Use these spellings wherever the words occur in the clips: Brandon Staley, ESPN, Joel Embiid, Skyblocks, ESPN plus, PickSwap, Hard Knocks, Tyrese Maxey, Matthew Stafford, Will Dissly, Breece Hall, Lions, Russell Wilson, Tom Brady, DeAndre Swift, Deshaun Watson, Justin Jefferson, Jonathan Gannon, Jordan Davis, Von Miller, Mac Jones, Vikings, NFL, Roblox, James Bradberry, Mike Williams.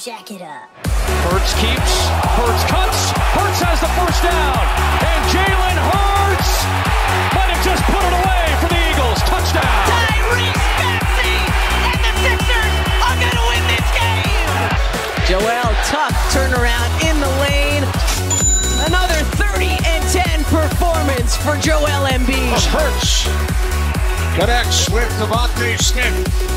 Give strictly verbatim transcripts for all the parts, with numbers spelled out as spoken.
Jack it up. Hurts keeps, Hurts cuts, Hurts has the first down, and Jalen Hurts might have just put it away for the Eagles. Touchdown. Tyrese Maxey, and the Sixers are going to win this game. Joel, tough turnaround in the lane. Another thirty and ten performance for Joel Embiid. Hurts connects with DeVonta Smith.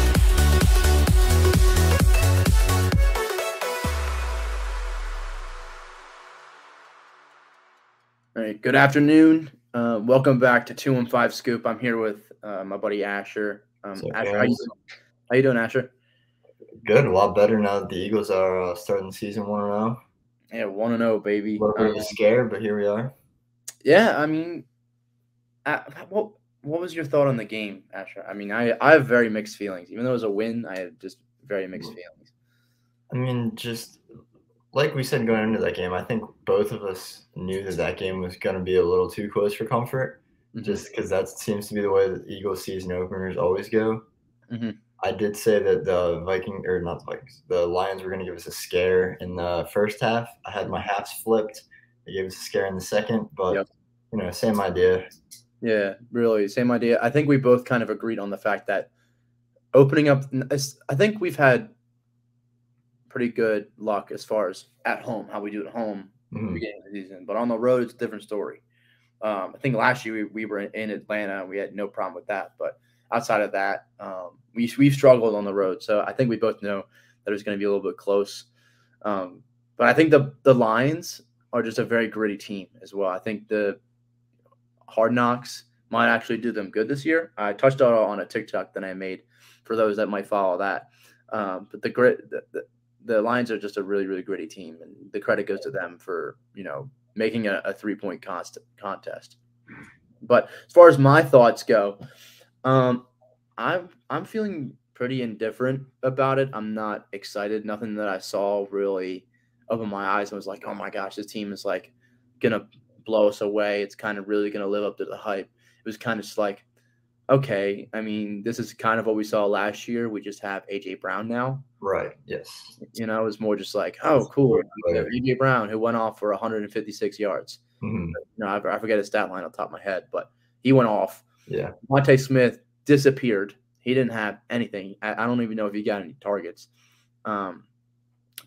All right, good afternoon. Uh, welcome back to two one five Scoop. I'm here with uh, my buddy Asher. Um, so Asher, how you, how you doing, Asher? Good, a lot better now that the Eagles are uh, starting the season one and oh. Yeah, one and oh, baby. We were um, scared, but here we are. Yeah, I mean, I, what what was your thought on the game, Asher? I mean, I, I have very mixed feelings. Even though it was a win, I have just very mixed feelings. I mean, just – like we said going into that game, I think both of us knew that that game was going to be a little too close for comfort, mm-hmm. just because that seems to be the way that Eagles season openers always go. Mm-hmm. I did say that the Vikings – or not the Vikings. The Lions were going to give us a scare in the first half. I had my halves flipped. They gave us a scare in the second. But, yep. you know, same idea. Yeah, really, same idea. I think we both kind of agreed on the fact that opening up – I think we've had – pretty good luck as far as at home, how we do at home mm-hmm. at the beginning of the season. But on the road, it's a different story. Um, I think last year we, we were in Atlanta and we had no problem with that. But outside of that, um, we, we've struggled on the road. So I think we both know that it's going to be a little bit close. Um, but I think the, the Lions are just a very gritty team as well. I think the Hard Knocks might actually do them good this year. I touched on a TikTok that I made for those that might follow that. Um, but the grit the, – the, The Lions are just a really, really gritty team, and the credit goes to them for, you know, making a, a three-point const contest. But as far as my thoughts go, um, I'm, I'm feeling pretty indifferent about it. I'm not excited. Nothing that I saw really opened my eyes and was like, oh, my gosh, this team is, like, going to blow us away. It's kind of really going to live up to the hype. It was kind of just like, okay, I mean, this is kind of what we saw last year. We just have A J Brown now. Right, yes. You know, it was more just like, oh, cool. You know, A J Brown, who went off for one hundred fifty-six yards. Mm-hmm. You know, I, I forget his stat line on top of my head, but he went off. Yeah. Monte Smith disappeared. He didn't have anything. I, I don't even know if he got any targets. Um,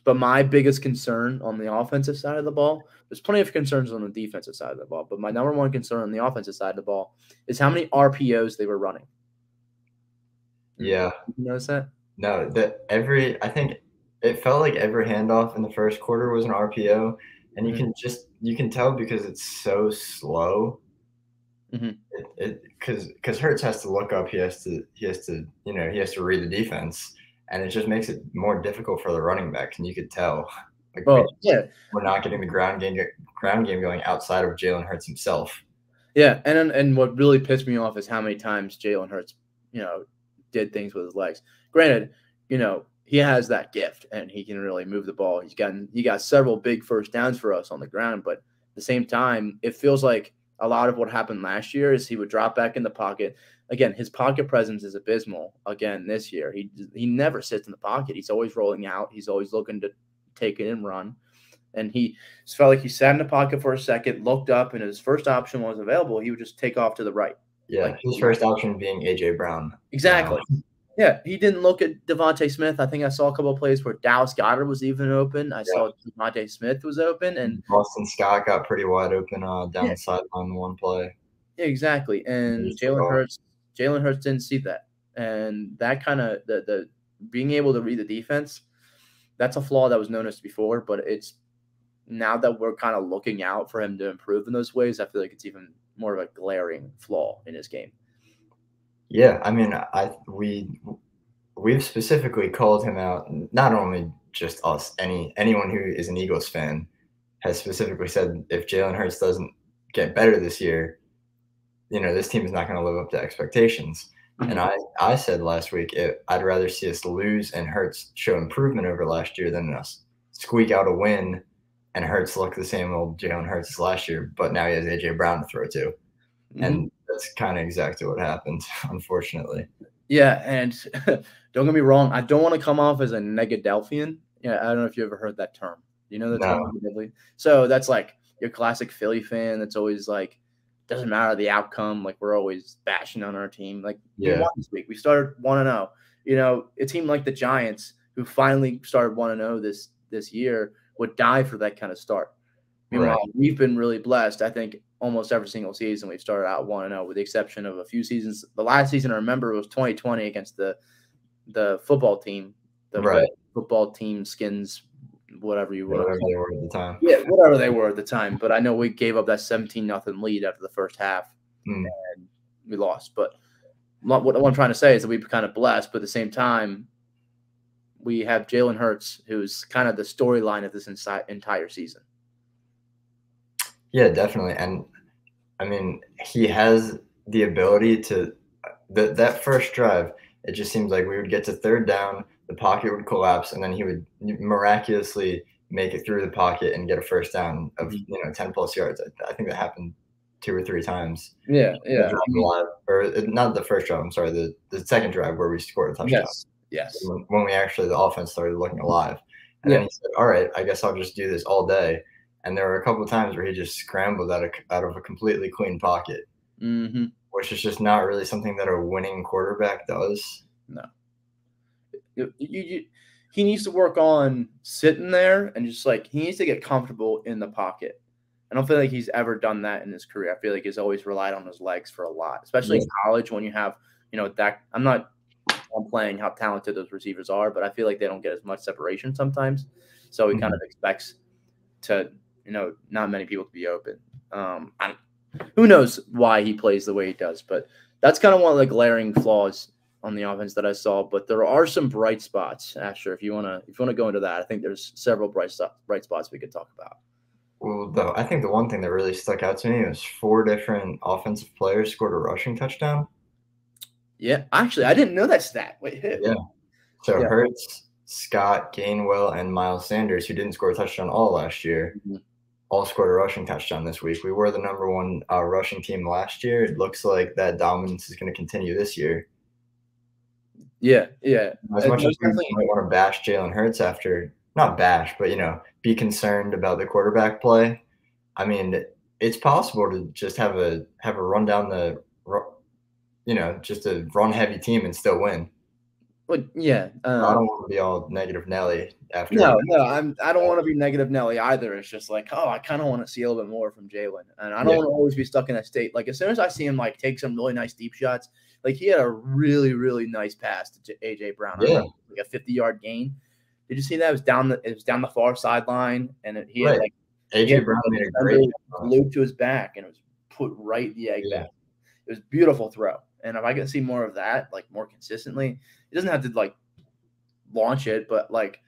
but my biggest concern on the offensive side of the ball, there's plenty of concerns on the defensive side of the ball, but my number one concern on the offensive side of the ball is how many R P Os they were running. Yeah. You notice that? No, that every – I think it felt like every handoff in the first quarter was an R P O, and you mm-hmm. can just – you can tell because it's so slow. Because mm-hmm. it, it, because Hurts has to look up. He has to – he has to, you know, he has to read the defense, and it just makes it more difficult for the running backs, and you could tell. Like, oh, yeah. We're not getting the ground game ground game going outside of Jalen Hurts himself. Yeah, and and what really pissed me off is how many times Jalen Hurts, you know, did things with his legs. Granted, you know, he has that gift and he can really move the ball. He's gotten he got several big first downs for us on the ground, but at the same time, it feels like a lot of what happened last year is he would drop back in the pocket. Again, his pocket presence is abysmal again this year. He he never sits in the pocket. He's always rolling out. He's always looking to take it and run, and he just felt like he sat in the pocket for a second, looked up, and his first option was available. He would just take off to the right. Yeah, like, his first option being A J Brown. Exactly. Wow. Yeah, he didn't look at DeVonta Smith. I think I saw a couple of plays where Dallas Goedert was even open. I yeah. saw DeVonta Smith was open, and Boston Scott got pretty wide open uh, down yeah. the sideline on one play. Yeah, exactly. And Jalen Hurts, Jalen Hurts didn't see that, and that kind of the the being able to read the defense. That's a flaw that was noticed before, but it's now that we're kind of looking out for him to improve in those ways, I feel like it's even more of a glaring flaw in his game. Yeah, I mean, I we we've specifically called him out. Not only just us, any anyone who is an Eagles fan has specifically said if Jalen Hurts doesn't get better this year, you know, this team is not going to live up to expectations. And I, I said last week it, I'd rather see us lose and Hurts show improvement over last year than us squeak out a win and Hurts look the same old Jalen Hurts last year, but now he has A J Brown to throw to. Mm-hmm. And that's kind of exactly what happened, unfortunately. Yeah, and don't get me wrong. I don't want to come off as a Negadelphian. you know, I don't know if you ever heard that term. You know the no. term? So that's like your classic Philly fan that's always like, doesn't matter the outcome. Like, we're always bashing on our team. Like, yeah. we won this week. We started one and oh. You know, a team like the Giants, who finally started one and oh this this year, would die for that kind of start. Meanwhile, right. we've been really blessed. I think almost every single season we've started out one and oh, with the exception of a few seasons. The last season I remember was twenty twenty against the the football team, the right. football team skins, whatever you were. Whatever they were at the time. Yeah, whatever they were at the time. But I know we gave up that seventeen nothing lead after the first half, mm. and we lost. But what I'm trying to say is that we were kind of blessed, but at the same time, we have Jalen Hurts, who's kind of the storyline of this entire season. Yeah, definitely. And, I mean, he has the ability to the, – that first drive, it just seems like we would get to third down, the pocket would collapse, and then he would miraculously make it through the pocket and get a first down of, you know, ten-plus yards. I, I think that happened two or three times. Yeah, yeah. Drive, or not the first drive, I'm sorry, the, the second drive where we scored a touchdown. Yes. Yes. When we actually, the offense started looking alive. And yeah. then he said, all right, I guess I'll just do this all day. And there were a couple of times where he just scrambled out of, out of a completely clean pocket, mm-hmm. which is just not really something that a winning quarterback does. No. You, you, he needs to work on sitting there and just like, he needs to get comfortable in the pocket. I don't feel like he's ever done that in his career. I feel like he's always relied on his legs for a lot, especially yeah. in college when you have, you know, that I'm not – I'm playing how talented those receivers are, but I feel like they don't get as much separation sometimes. So he mm-hmm. kind of expects to, you know, not many people to be open. Um, I don't, who knows why he plays the way he does, but that's kind of one of the glaring flaws on the offense that I saw. But there are some bright spots, Asher. If you wanna, if you wanna go into that, I think there's several bright stuff, bright spots we could talk about. Well, though, I think the one thing that really stuck out to me was four different offensive players scored a rushing touchdown. Yeah, actually, I didn't know that stat. Wait, hit. Yeah. So yeah. Hurts, Scott, Gainwell, and Miles Sanders, who didn't score a touchdown all last year, mm-hmm. all scored a rushing touchdown this week. We were the number one uh, rushing team last year. It looks like that dominance is going to continue this year. Yeah, yeah. As much as we might want to bash Jalen Hurts after, not bash, but, you know, be concerned about the quarterback play. I mean, it's possible to just have a have a run down the you know, just a run-heavy team and still win. But yeah, um, I don't want to be all negative Nelly after. No, no, I'm. I don't want to be negative Nelly either. It's just like, oh, I kind of want to see a little bit more from Jalen, and I don't yeah. want to always be stuck in that state. Like as soon as I see him like take some really nice deep shots, like he had a really, really nice pass to A J Brown, yeah, I mean, like a fifty-yard gain. Did you see that? It was down the it was down the far sideline, and it, he right. had like A J Brown made a great loop to his back, and it was put right the egg yeah. back. It was a beautiful throw. And if I can see more of that, like more consistently, it doesn't have to like launch it, but like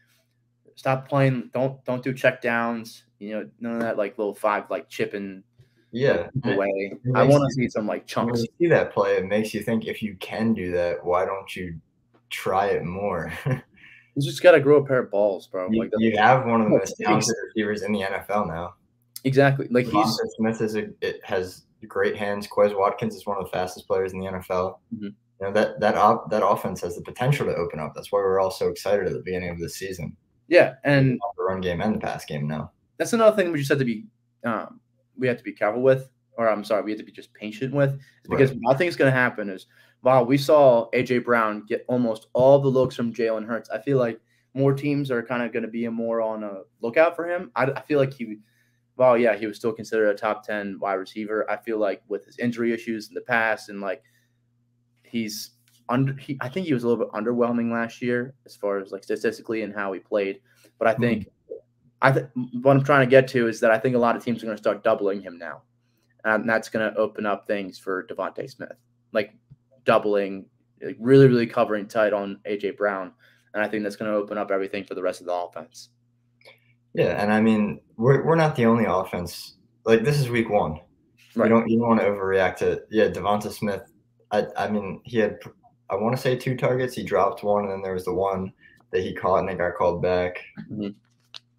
stop playing. Don't don't do check downs. You know, none of that like little five like chipping. Yeah, away. I want to see some like chunks. When you see that play, it makes you think if you can do that, why don't you try it more? You just gotta grow a pair of balls, bro. You, like you have one of the most talented receivers in the N F L now. Exactly. Like DeVonta Smith is a, it has great hands. Quez Watkins is one of the fastest players in the N F L. Mm-hmm. You know that that op, that offense has the potential to open up. That's why we're all so excited at the beginning of this season. Yeah, and the run game and the pass game now. That's another thing we just have to be um, we have to be careful with, or I'm sorry, we have to be just patient with, is because right. what I think is going to happen is while we saw A J Brown get almost all the looks from Jalen Hurts, I feel like more teams are kind of going to be more on a lookout for him. I, I feel like he. Well, yeah, he was still considered a top ten wide receiver. I feel like with his injury issues in the past and like he's under, he, I think he was a little bit underwhelming last year as far as like statistically and how he played. But I think mm-hmm. I th what I'm trying to get to is that I think a lot of teams are going to start doubling him now, and that's going to open up things for DeVonta Smith, like doubling, like really, really covering tight on A J Brown, and I think that's going to open up everything for the rest of the offense. Yeah, and I mean, we're we're not the only offense. Like this is week one. Right. We don't even want to overreact to. Yeah, DeVonta Smith. I I mean, he had I want to say two targets. He dropped one, and then there was the one that he caught and it got called back. Mm-hmm.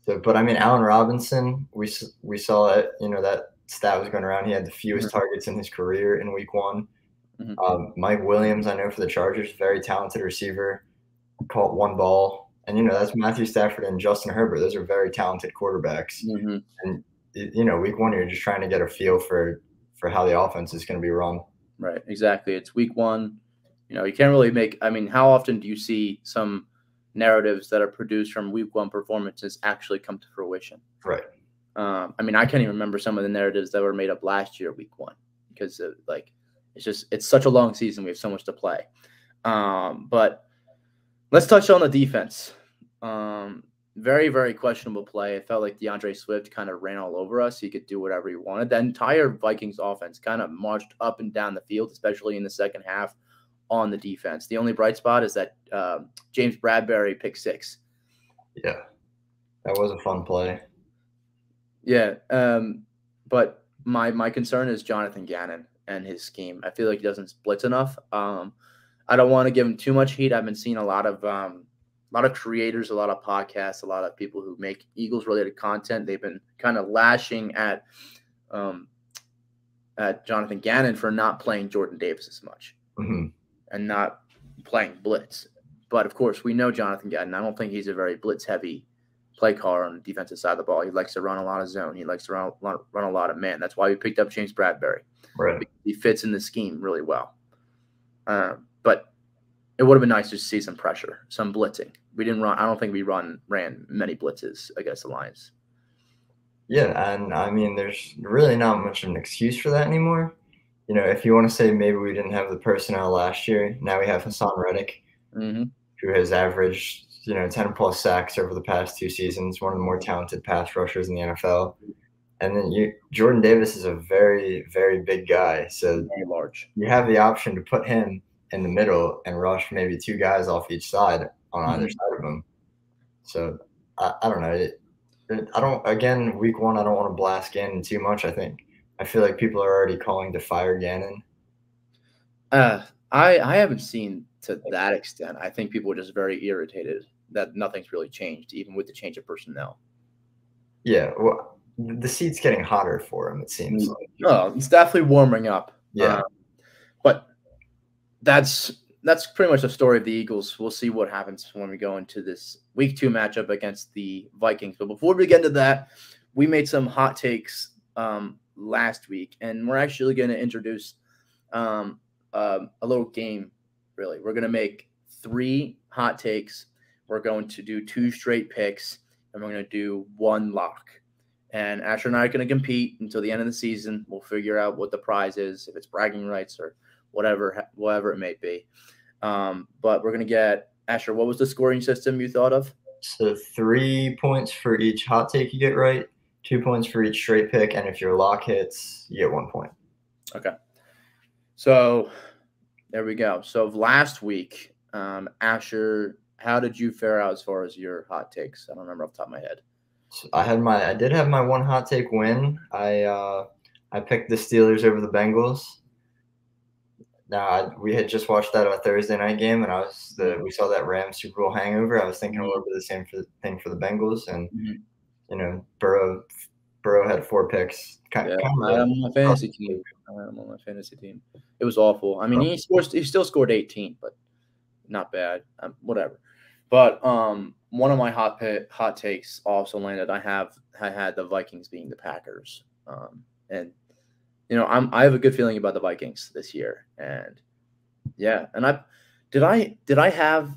So, but I mean, Allen Robinson. We we saw it. You know that stat was going around. He had the fewest mm-hmm. targets in his career in week one. Mm-hmm. um, Mike Williams, I know for the Chargers, very talented receiver, caught one ball. And, you know, that's Matthew Stafford and Justin Herbert. Those are very talented quarterbacks. Mm-hmm. And, you know, week one, you're just trying to get a feel for, for how the offense is going to be run. Right. Exactly. It's week one. You know, you can't really make, I mean, how often do you see some narratives that are produced from week one performances actually come to fruition? Right. Um, I mean, I can't even remember some of the narratives that were made up last year, week one, because of, like, it's just, it's such a long season. We have so much to play. Um, but let's touch on the defense. Um, very, very questionable play. It felt like DeAndre Swift kind of ran all over us. He could do whatever he wanted. The entire Vikings offense kind of marched up and down the field, especially in the second half on the defense. The only bright spot is that uh, James Bradberry pick six. Yeah, that was a fun play. Yeah, um, but my my concern is Jonathan Gannon and his scheme. I feel like he doesn't blitz enough. Um, I don't want to give him too much heat. I've been seeing a lot of um, a lot of creators, a lot of podcasts, a lot of people who make Eagles-related content. They've been kind of lashing at um, at Jonathan Gannon for not playing Jordan Davis as much mm-hmm. and not playing blitz. But, of course, we know Jonathan Gannon. I don't think he's a very blitz-heavy play caller on the defensive side of the ball. He likes to run a lot of zone. He likes to run, run, run a lot of man. That's why we picked up James Bradberry. Right. He fits in the scheme really well. Um, but it would have been nice to see some pressure, some blitzing. We didn't run. I don't think we run ran many blitzes against the Lions. Yeah, and I mean, there's really not much of an excuse for that anymore. You know, if you want to say maybe we didn't have the personnel last year, now we have Hassan Reddick, mm-hmm. who has averaged, you know, ten plus sacks over the past two seasons, one of the more talented pass rushers in the N F L. And then you, Jordan Davis is a very, very big guy. So very large. You have the option to put him in the middle and rush maybe two guys off each side on mm-hmm. either side of him. So I, I don't know. It, it, I don't, again, week one, I don't want to blast Gannon too much. I think, I feel like people are already calling to fire Gannon. Uh, I, I haven't seen to that extent. I think people are just very irritated that nothing's really changed, even with the change of personnel. Yeah, well, the seat's getting hotter for him, it seems. Like. Oh, it's definitely warming up. Yeah. Um, but that's that's pretty much the story of the Eagles. We'll see what happens when we go into this week two matchup against the Vikings. But before we get into that, we made some hot takes um, last week, and we're actually going to introduce um, uh, a little game. Really, we're going to make three hot takes. We're going to do two straight picks, and we're going to do one lock. And Asher and I are going to compete until the end of the season. We'll figure out what the prize is, if it's bragging rights or whatever, whatever it may be. Um, but we're going to get Asher. What was the scoring system you thought of? So three points for each hot take you get right, two points for each straight pick, and if your lock hits, you get one point. Okay. So. There we go. So last week, um, Asher, how did you fare out as far as your hot takes? I don't remember off the top of my head. So I had my, I did have my one hot take win. I, uh, I picked the Steelers over the Bengals. Now I, we had just watched that a Thursday night game, and I was the we saw that Rams Super Bowl hangover. I was thinking a little bit the same for the, thing for the Bengals, and mm-hmm. you know, Burrow, Burrow had four picks. Kind, yeah, kind of, I'm on my fantasy team. I'm on my fantasy team. It was awful. I mean, he scored, he still scored eighteen, but not bad. Um, whatever. But um, one of my hot pit, hot takes also landed. I have I had the Vikings being the Packers, um, and you know I'm I have a good feeling about the Vikings this year. And yeah, and I did I did I have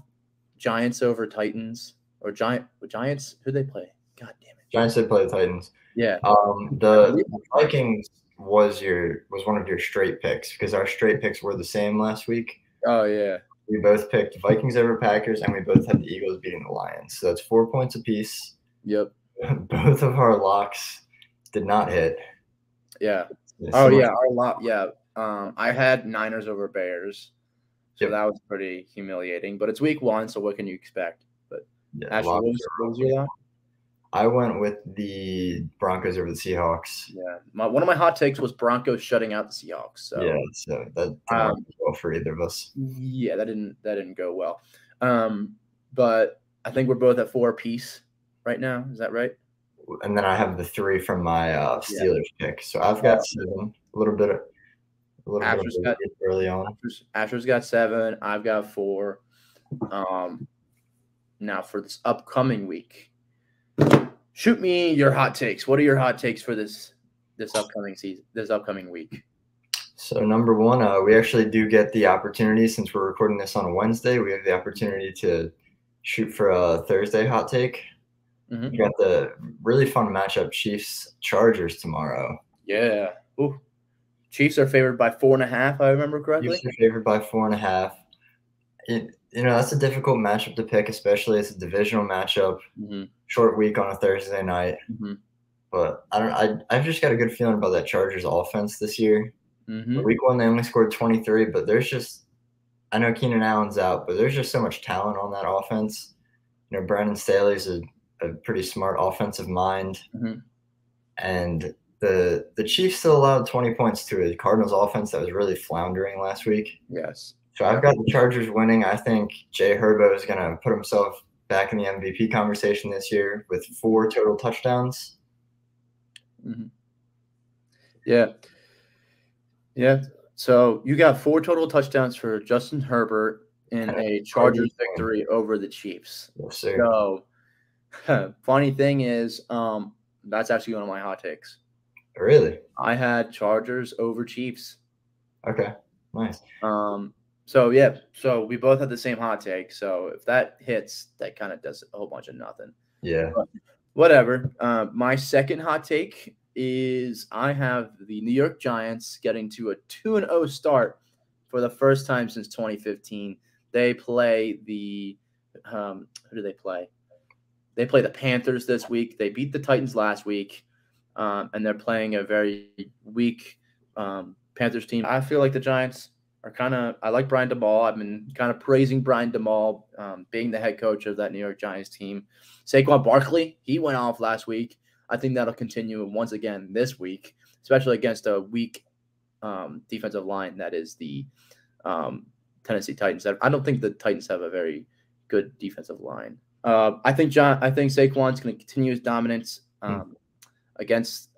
Giants over Titans or Giant Giants? Who they play? God damn it! Giants did play the Titans. Yeah. Um, the Vikings. was your was one of your straight picks, because our straight picks were the same last week. Oh yeah, we both picked Vikings over Packers, and we both had the Eagles beating the Lions. So that's four points apiece. Yep. Both of our locks did not hit. Yeah. yeah oh yeah, our lock. Yeah. Um, I had Niners over Bears, so yep. that was pretty humiliating. But it's week one, so what can you expect? But yeah, actually, what was, what was your lock? I went with the Broncos over the Seahawks. Yeah, my, one of my hot takes was Broncos shutting out the Seahawks. So. Yeah, so that didn't um, go well for either of us. Yeah, that didn't that didn't go well. Um, but I think we're both at four apiece right now. Is that right? And then I have the three from my uh, Steelers yeah. pick. So I've got seven. A little bit of a little Asher's bit of got, early on. Asher's, Asher's got seven. I've got four. Um, Now for this upcoming week, shoot me your hot takes. What are your hot takes for this this upcoming season, this upcoming week? So number one, uh, we actually do get the opportunity, since we're recording this on a Wednesday, we have the opportunity to shoot for a Thursday hot take. Mm-hmm. We got the really fun matchup, Chiefs Chargers tomorrow. Yeah. Ooh. Chiefs are favored by four and a half, I remember correctly. Chiefs are favored by four and a half. It, you know, that's a difficult matchup to pick, especially it's a divisional matchup, mm-hmm. short week on a Thursday night. Mm-hmm. But I don't. I I've just got a good feeling about that Chargers offense this year. Mm-hmm. Week one, they only scored twenty-three, but there's just – I know Keenan Allen's out, but there's just so much talent on that offense. You know, Brandon Staley's a, a pretty smart offensive mind. Mm-hmm. And the the Chiefs still allowed twenty points to a Cardinals offense that was really floundering last week. Yes. So I've got the Chargers winning. I think Jay Herbo is going to put himself back in the M V P conversation this year with four total touchdowns. Mm-hmm. Yeah. Yeah, so you got four total touchdowns for Justin Herbert in a Chargers victory over the Chiefs. Yes, sir. So, funny thing is, um, that's actually one of my hot takes. Really? I had Chargers over Chiefs. Okay, nice. Um, so, yeah, so we both had the same hot take. So if that hits, that kind of does a whole bunch of nothing. Yeah. But whatever. Uh, my second hot take is I have the New York Giants getting to a two and oh start for the first time since twenty fifteen. They play the um, – who do they play? They play the Panthers this week. They beat the Titans last week, um, and they're playing a very weak um, Panthers team. I feel like the Giants are kind of – I like Brian Daboll. I've been kind of praising Brian Daboll um, being the head coach of that New York Giants team. Saquon Barkley, he went off last week. I think that'll continue once again this week, especially against a weak um, defensive line that is the um, Tennessee Titans. I don't think the Titans have a very good defensive line. Uh, I think John. I think Saquon's going to continue his dominance um, mm. against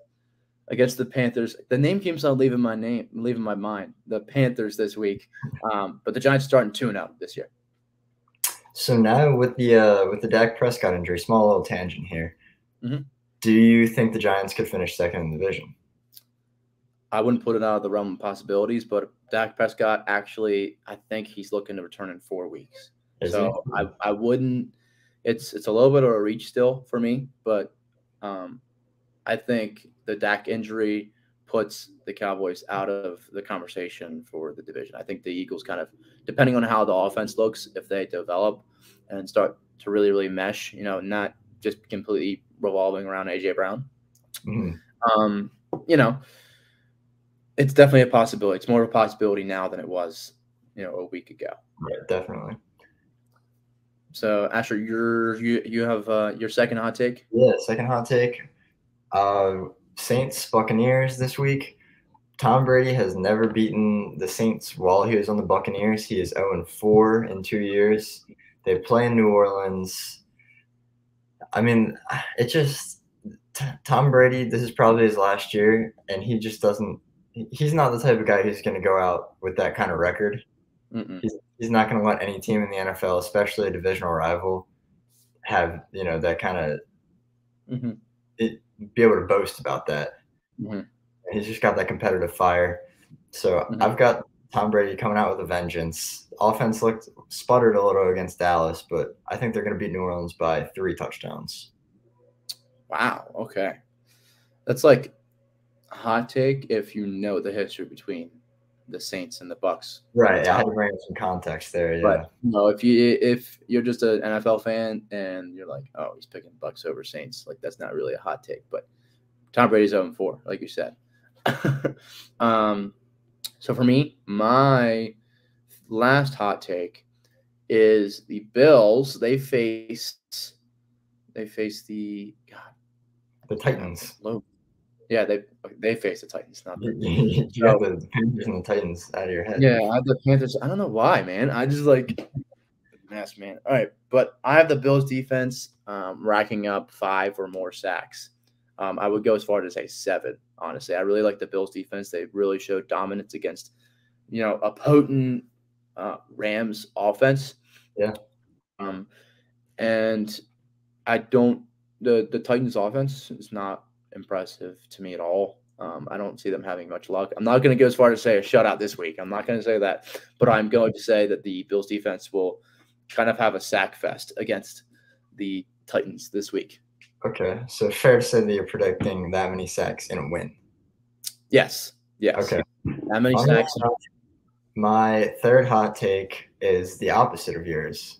against the Panthers. The name keeps on leaving my name, leaving my mind. The Panthers this week, um, but the Giants starting two and out this year. So now with the uh, with the Dak Prescott injury, small little tangent here. Mm-hmm. Do you think the Giants could finish second in the division? I wouldn't put it out of the realm of possibilities, but Dak Prescott actually, I think he's looking to return in four weeks. Is so he? I, I wouldn't. It's it's a little bit of a reach still for me, but um, I think the Dak injury puts the Cowboys out of the conversation for the division. I think the Eagles kind of, depending on how the offense looks, if they develop and start to really, really mesh, you know, not just completely revolving around A J Brown. Mm. Um, you know, it's definitely a possibility. It's more of a possibility now than it was, you know, a week ago. Yeah, definitely. So, Asher, you're, you you have uh, your second hot take? Yeah, second hot take. Uh, Saints, Buccaneers this week. Tom Brady has never beaten the Saints while he was on the Buccaneers. He is oh and four in two years. They play in New Orleans. I mean, it just – Tom Brady, this is probably his last year, and he just doesn't – he's not the type of guy who's going to go out with that kind of record. Mm-mm. He's, he's not going to let any team in the N F L, especially a divisional rival, have, you know, that kind of mm-hmm. – be able to boast about that. Mm-hmm. He's just got that competitive fire. So mm-hmm. I've got Tom Brady coming out with a vengeance. Offense looked sputtered a little against Dallas, but I think they're going to beat New Orleans by three touchdowns. Wow. Okay. That's like a hot take if you know the history between the Saints and the Bucks. Right. I had to bring some context there. Yeah. But no, if you if you're just an N F L fan and you're like, oh, he's picking Bucks over Saints, like that's not really a hot take. But Tom Brady's oh and four, like you said. um. So for me, my last hot take is the Bills. They face they face the God the Titans. Yeah, they they face the Titans, not the, you have the Panthers and the Titans out of your head. Yeah, I have the Panthers. I don't know why, man. I just like mess, man. All right, but I have the Bills defense um, racking up five or more sacks. Um, I would go as far as to say seven. Honestly, I really like the Bills defense. They really showed dominance against, you know, a potent Uh, Rams offense. Yeah. Um, And I don't the the Titans' offense is not impressive to me at all. Um, I don't see them having much luck. I'm not going to go as far to say a shutout this week. I'm not going to say that, but I'm going to say that the Bills' defense will kind of have a sack fest against the Titans this week. Okay, so fair to say that you're predicting that many sacks in a win. Yes. Yes. Okay. That many On sacks. That, my third hot take is the opposite of yours.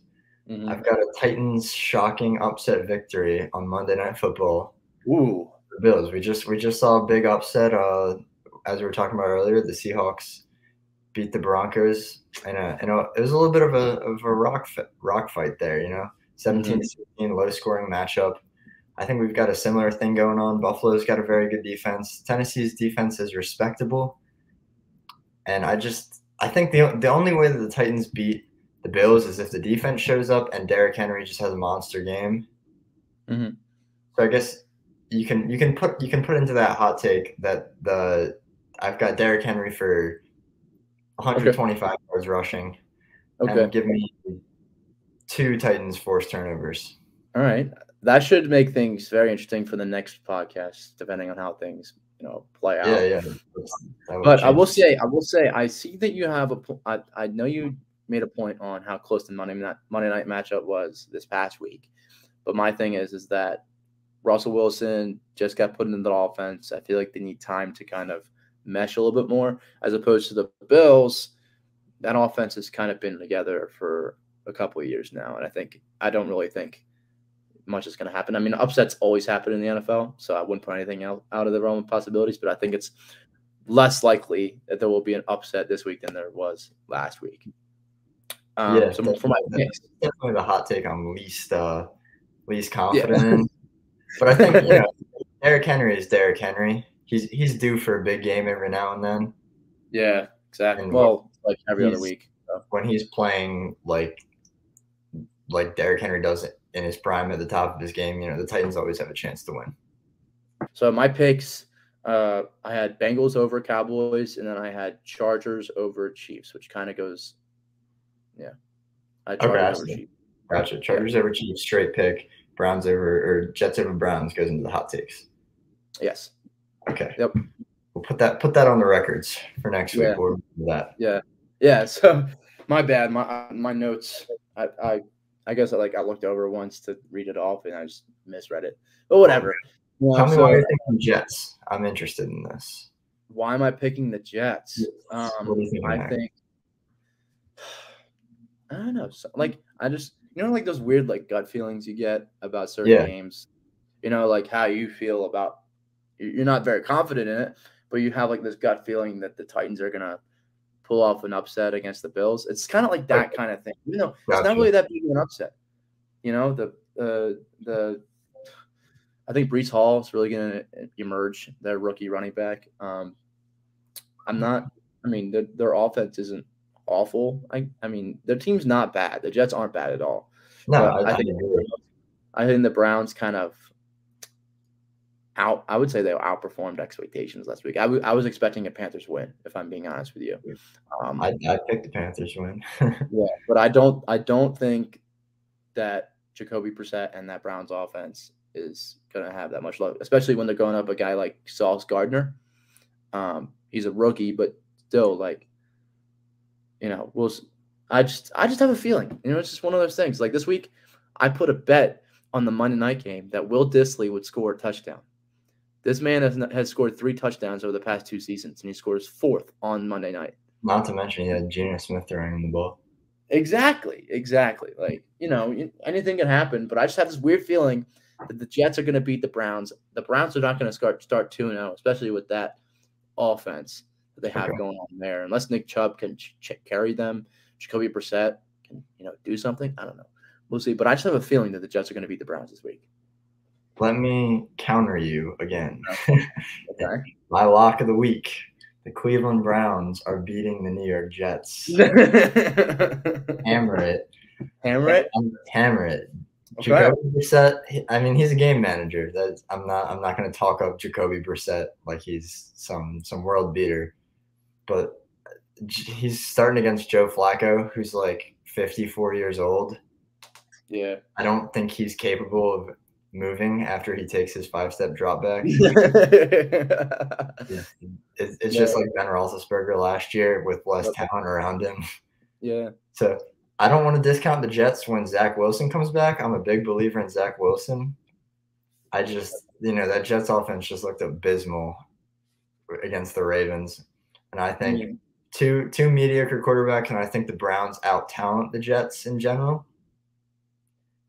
Mm-hmm. I've got a Titans shocking upset victory on Monday Night Football. Ooh. The Bills. We just we just saw a big upset. Uh, as we were talking about earlier, the Seahawks beat the Broncos, and uh, and it was a little bit of a of a rock fi- rock fight there. You know, seventeen to sixteen, low scoring matchup. I think we've got a similar thing going on. Buffalo's got a very good defense. Tennessee's defense is respectable, and I just I think the the only way that the Titans beat the Bills is if the defense shows up and Derrick Henry just has a monster game. Mm-hmm. So I guess you can you can put you can put into that hot take that the I've got Derrick Henry for one twenty-five okay. yards rushing, okay. and give me two Titans forced turnovers. All right. That should make things very interesting for the next podcast, depending on how things, you know, play out. Yeah, yeah. But I will say, I will say, I see that you have a. I, I know you made a point on how close the Monday night Monday night matchup was this past week, but my thing is, is that Russell Wilson just got put into the offense. I feel like they need time to kind of mesh a little bit more, as opposed to the Bills. That offense has kind of been together for a couple of years now, and I think I don't really think. much is going to happen. I mean, upsets always happen in the N F L, so I wouldn't put anything out, out of the realm of possibilities, but I think it's less likely that there will be an upset this week than there was last week. Um, yeah, so for my picks, definitely the hot take I'm least, uh, least confident yeah. in. But I think, you know, Derrick Henry is Derrick Henry. He's he's due for a big game every now and then. Yeah, exactly. And well, like every other week. So. When he's playing like like Derrick Henry does it, in his prime at the top of his game, you know, the Titans always have a chance to win. So my picks, uh, I had Bengals over Cowboys, and then I had Chargers over Chiefs, which kind of goes, yeah. I had Chargers okay, I over Chiefs. Gotcha. Chargers yeah. over Chiefs, straight pick. Browns over, or Jets over Browns goes into the hot takes. Yes. Okay. Yep. We'll put that put that on the records for next yeah. week. We'll do that. Yeah. Yeah. So my bad. My my notes. I. I I guess I like I looked over once to read it off and I just misread it. But whatever. Well, Tell so, me why you're thinking Jets. I'm interested in this. Why am I picking the Jets? Yes. Um, I there? think I don't know. So, like I just you know like those weird like gut feelings you get about certain yeah. games. You know like how you feel about you're not very confident in it, but you have like this gut feeling that the Titans are gonna pull off an upset against the Bills. It's kind of like that kind of thing. You know, gotcha. It's not really that big of an upset. You know, the uh, the I think Breece Hall is really going to emerge, their rookie running back. Um, I'm not – I mean, their, their offense isn't awful. I I mean, their team's not bad. The Jets aren't bad at all. No, uh, I, I, think, I think the Browns kind of out – I would say they outperformed expectations last week. I, w- I was expecting a Panthers win, if I'm being honest with you. Um, I, I picked the Panthers win. yeah, but I don't I don't think that Jacoby Brissett and that Browns offense is going to have that much luck, especially when they're going up a guy like Sauce Gardner. Um, he's a rookie, but still, like, you know, we'll, I just I just have a feeling. You know, it's just one of those things. Like this week, I put a bet on the Monday night game that Will Dissly would score a touchdown. This man has, has scored three touchdowns over the past two seasons, and he scores fourth on Monday night. Not to mention he had Geno Smith throwing the ball. Exactly, exactly. Like, you know, anything can happen, but I just have this weird feeling that the Jets are going to beat the Browns. The Browns are not going to start start two and oh, especially with that offense that they have okay. going on there. Unless Nick Chubb can ch- carry them, Jacoby Brissett can, you know, do something. I don't know. We'll see. But I just have a feeling that the Jets are going to beat the Browns this week. Let me counter you again. Okay. My lock of the week. The Cleveland Browns are beating the New York Jets. Hammer it. Hammer it? Hammer it. Okay. Jacoby Brissett, I mean, he's a game manager. That's, I'm not I'm not going to talk up Jacoby Brissett like he's some, some world beater. But he's starting against Joe Flacco, who's like fifty-four years old. Yeah. I don't think he's capable of moving after he takes his five-step drop back. it's it's yeah. just like Ben Roethlisberger last year with less yep. talent around him. Yeah. So I don't want to discount the Jets when Zach Wilson comes back. I'm a big believer in Zach Wilson. I just, you know, that Jets offense just looked abysmal against the Ravens. And I think yeah. two two mediocre quarterbacks, and I think the Browns out-talent the Jets in general.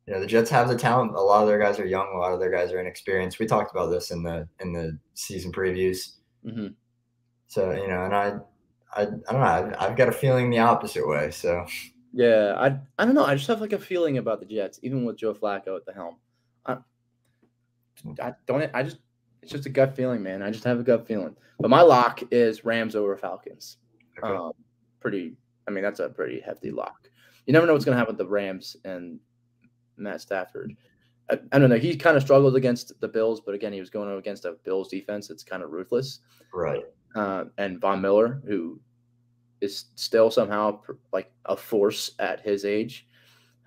You know, the Jets have the talent. A lot of their guys are young. A lot of their guys are inexperienced. We talked about this in the in the season previews. Mm-hmm. So, you know, and I, I, I don't know. I've, I've got a feeling the opposite way. So, yeah, I, I don't know. I just have like a feeling about the Jets, even with Joe Flacco at the helm. I, I don't. I just. It's just a gut feeling, man. I just have a gut feeling. But my lock is Rams over Falcons. Okay. Um, pretty. I mean, that's a pretty hefty lock. You never know what's gonna happen with the Rams and Matt Stafford. I, I don't know. He kind of struggled against the Bills, but again, he was going against a Bills defense that's kind of ruthless. Right. Uh, and Von Miller, who is still somehow like a force at his age.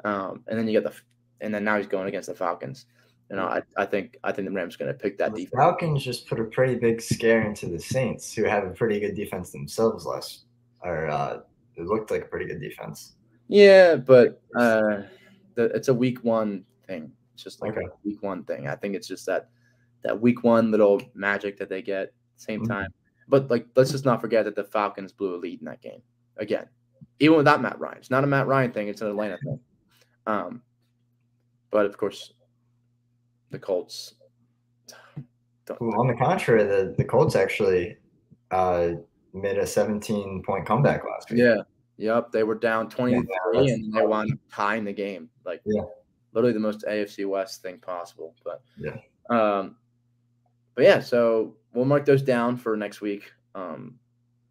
Um, and then you got the, and then now he's going against the Falcons. You know, I, I think I think the Rams are going to pick that defense. The Falcons just put a pretty big scare into the Saints, who have a pretty good defense themselves last, or uh, it looked like a pretty good defense. Yeah, but uh, the, it's a week one thing. It's just like okay. a week one thing. I think it's just that that week one little magic that they get at the same mm-hmm. time. But like, let's just not forget that the Falcons blew a lead in that game again, even without Matt Ryan. It's not a Matt Ryan thing; it's an Atlanta thing. Um, but of course. The Colts. Well, on the contrary, the, the Colts actually uh, made a seventeen-point comeback last week. Yeah. Yep. They were down twenty-three, yeah, and they wound up tying the game. Like, yeah. literally the most A F C West thing possible. But, yeah. Um, but, yeah, so we'll mark those down for next week. Um,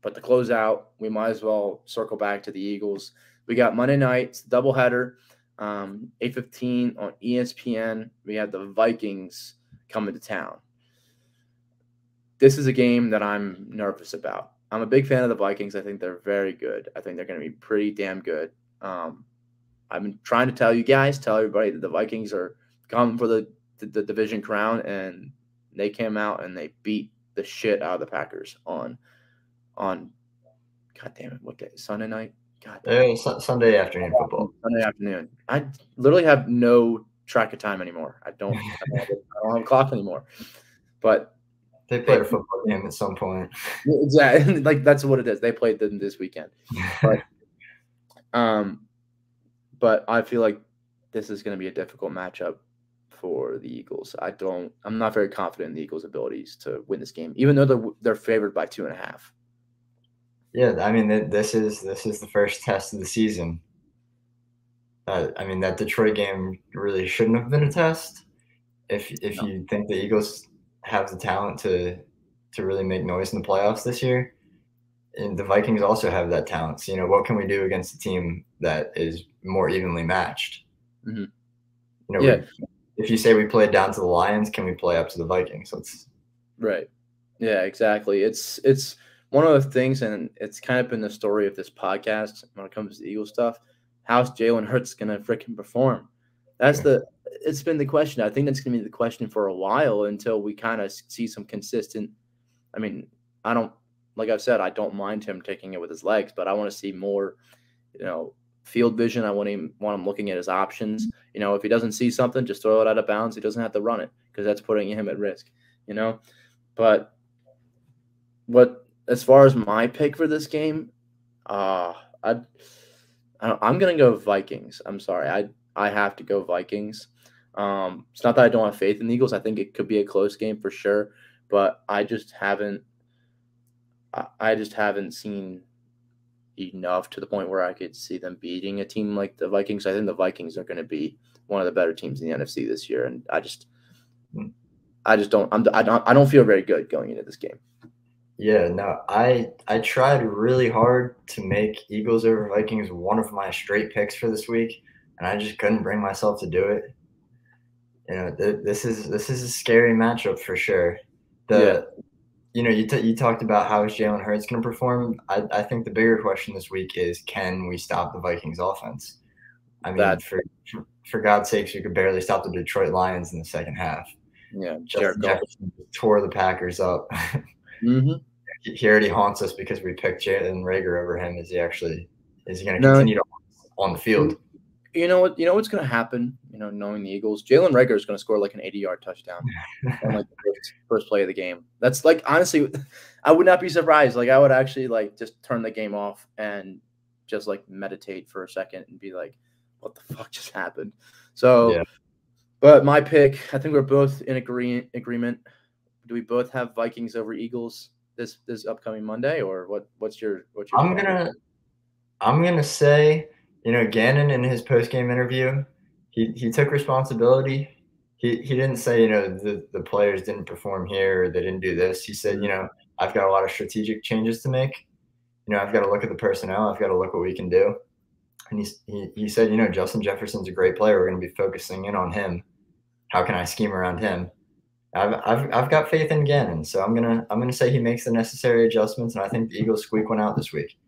but to close out, we might as well circle back to the Eagles. We got Monday night, doubleheader. Um, eight fifteen on E S P N, we have the Vikings coming to town. This is a game that I'm nervous about. I'm a big fan of the Vikings. I think they're very good. I think they're going to be pretty damn good. Um, I've been trying to tell you guys, tell everybody that the Vikings are coming for the, the, the division crown, and they came out and they beat the shit out of the Packers on, on, God damn it, what day? Sunday night? God, hey, Sunday afternoon football. Sunday afternoon. I literally have no track of time anymore. I don't. I don't, have, I don't have a clock anymore. But they played they, a football game at some point. Exactly. Like that's what it is. They played them this weekend. But, um, but I feel like this is going to be a difficult matchup for the Eagles. I don't. I'm not very confident in the Eagles' abilities to win this game, even though they're, they're favored by two and a half. Yeah, I mean, this is this is the first test of the season. Uh, I mean, that Detroit game really shouldn't have been a test. If if no. you think the Eagles have the talent to to really make noise in the playoffs this year, and the Vikings also have that talent. So, you know, what can we do against a team that is more evenly matched? Mm-hmm. You know, yeah. we, if you say we played down to the Lions, can we play up to the Vikings? Let's... Right. Yeah, exactly. It's it's. One of the things, and it's kind of been the story of this podcast when it comes to the Eagles stuff, how's Jalen Hurts going to freaking perform? That's the – it's been the question. I think that's going to be the question for a while until we kind of see some consistent – I mean, I don't – like I've said, I don't mind him taking it with his legs, but I want to see more, you know, field vision. I want him, want him looking at his options. You know, if he doesn't see something, just throw it out of bounds. He doesn't have to run it because that's putting him at risk, you know. But what – as far as my pick for this game, uh, I, I I'm going to go Vikings. I'm sorry. I I have to go Vikings. Um, it's not that I don't have faith in the Eagles. I think it could be a close game for sure, but I just haven't I, I just haven't seen enough to the point where I could see them beating a team like the Vikings. I think the Vikings are going to be one of the better teams in the N F C this year, and I just I just don't I'm, I don't I don't feel very good going into this game. Yeah, no, I I tried really hard to make Eagles over Vikings one of my straight picks for this week, and I just couldn't bring myself to do it. You know, th this is this is a scary matchup for sure. The, yeah. you know, you t you talked about how is Jalen Hurts going to perform. I I think the bigger question this week is, can we stop the Vikings offense? I mean, that, for, for God's sakes, you could barely stop the Detroit Lions in the second half. Yeah, Justin Jefferson tore the Packers up. Mm-hmm. he, he already haunts us because we picked Jalen Reagor over him. Is he actually is he going to no. continue to haunt us on the field? You know what? You know what's going to happen. You know, knowing the Eagles, Jalen Reagor is going to score like an eighty-yard touchdown on like the first, first play of the game. That's like honestly, I would not be surprised. Like I would actually like just turn the game off and just like meditate for a second and be like, what the fuck just happened? So, yeah. But my pick, I think we're both in agree agreement. Do we both have Vikings over Eagles this this upcoming Monday, or what? What's your what's your? I'm point? gonna, I'm gonna say, you know, Gannon in his post game interview, he he took responsibility. He he didn't say, you know, the the players didn't perform here, or they didn't do this. He said, you know, I've got a lot of strategic changes to make. You know, I've got to look at the personnel. I've got to look what we can do. And he, he, he said, you know, Justin Jefferson's a great player. We're going to be focusing in on him. How can I scheme around him? I've, I've, I've got faith in Gannon, so I'm gonna I'm gonna say he makes the necessary adjustments, and I think the Eagles squeak one out this week.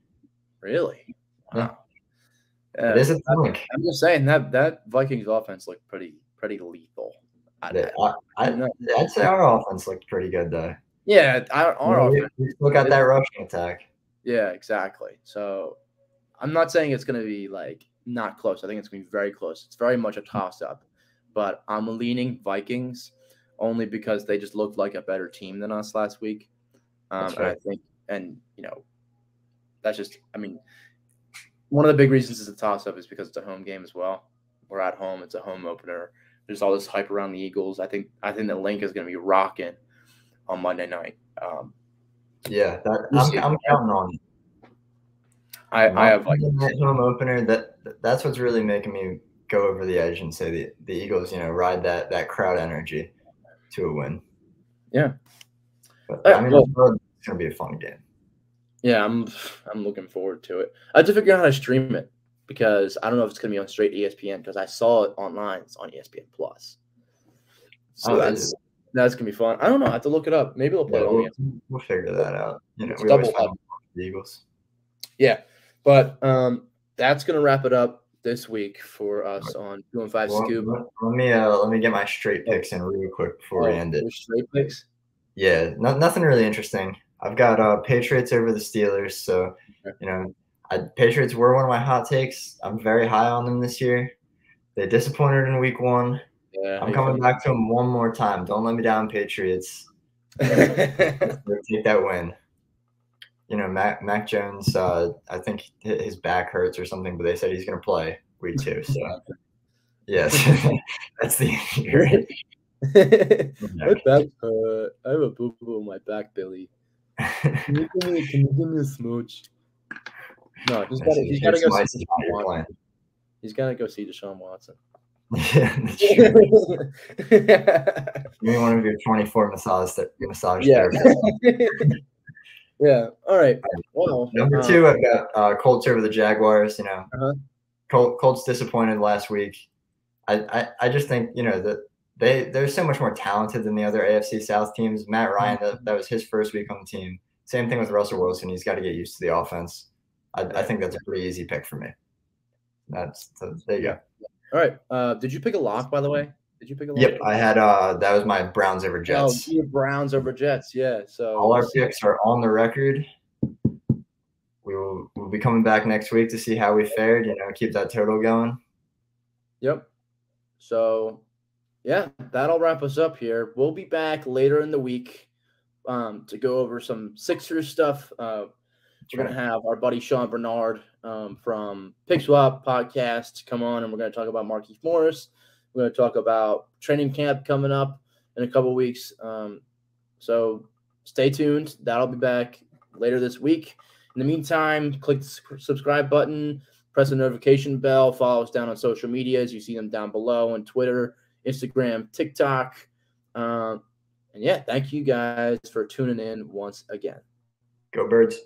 Really? Wow. Yeah. Uh, it is a I'm just saying that that Vikings offense looked pretty pretty lethal. I, they, I, I, I I'd say our offense looked pretty good though. Yeah, our, our you know, offense. Look at that rushing attack. Yeah, exactly. So. I'm not saying it's going to be, like, not close. I think it's going to be very close. It's very much a toss-up. But I'm leaning Vikings only because they just looked like a better team than us last week. Um, right. And I think – and, you know, that's just – I mean, one of the big reasons it's a toss-up is because it's a home game as well. We're at home. It's a home opener. There's all this hype around the Eagles. I think I think the link is going to be rocking on Monday night. Um, yeah, that, I'm, I'm counting on it. I, I have like that home opener. That that's what's really making me go over the edge and say the, the Eagles, you know, ride that that crowd energy to a win. Yeah, but, I mean, well, it's gonna be a fun game. Yeah, I'm I'm looking forward to it. I have to figure out how to stream it because I don't know if it's gonna be on straight E S P N because I saw it online. It's on E S P N Plus. So oh, that's that's gonna be fun. I don't know. I have to look it up. Maybe we'll play yeah, it on we'll, E S P N. We'll figure that out. You know, it's we double always up. The Eagles. Yeah. But um, that's gonna wrap it up this week for us on two one five Scoop. Let, let me uh, let me get my straight picks in real quick before oh, we end it. Straight picks? Yeah, no, nothing really interesting. I've got uh, Patriots over the Steelers, so okay. you know, I, Patriots were one of my hot takes. I'm very high on them this year. They disappointed in Week One. Yeah, I'm coming back to them one more time. Don't let me down, Patriots. Take that win. You know, Mac, Mac Jones, uh, I think his back hurts or something, but they said he's going to play week two. So, yes, that's the injury. My back hurt. I have a boo-boo on my back, Billy. Can you give me, can you give me a smooch? No, he's got he's to go see Deshaun Watson. He's got to go see Deshaun Watson. Yeah, give me one of your twenty-four massage, massage yeah. therapists. Yeah. All right. Well, number two, I've got uh, Colts over the Jaguars. You know, uh-huh. Col Colts disappointed last week. I, I, I just think, you know, that they, they're so much more talented than the other A F C South teams. Matt Ryan, that, that was his first week on the team. Same thing with Russell Wilson. He's got to get used to the offense. I, I think that's a pretty easy pick for me. That's so there you go. All right. Uh, did you pick a lock, by the way? Did you pick a lock? Yep, I had uh that was my Browns over Jets. Oh, your Browns over Jets, yeah. So all our picks are on the record. We will we'll be coming back next week to see how we fared, you know, keep that total going. Yep. So yeah, that'll wrap us up here. We'll be back later in the week um to go over some Sixers stuff. Uh we're gonna have our buddy Sean Bernard um from PickSwap podcast come on, and we're gonna talk about Marquise Morris. We're going to talk about training camp coming up in a couple weeks. Um, so stay tuned. That'll be back later this week. In the meantime, click the subscribe button, press the notification bell, follow us down on social media as you see them down below on Twitter, Instagram, TikTok. Um, and, yeah, thank you guys for tuning in once again. Go Birds.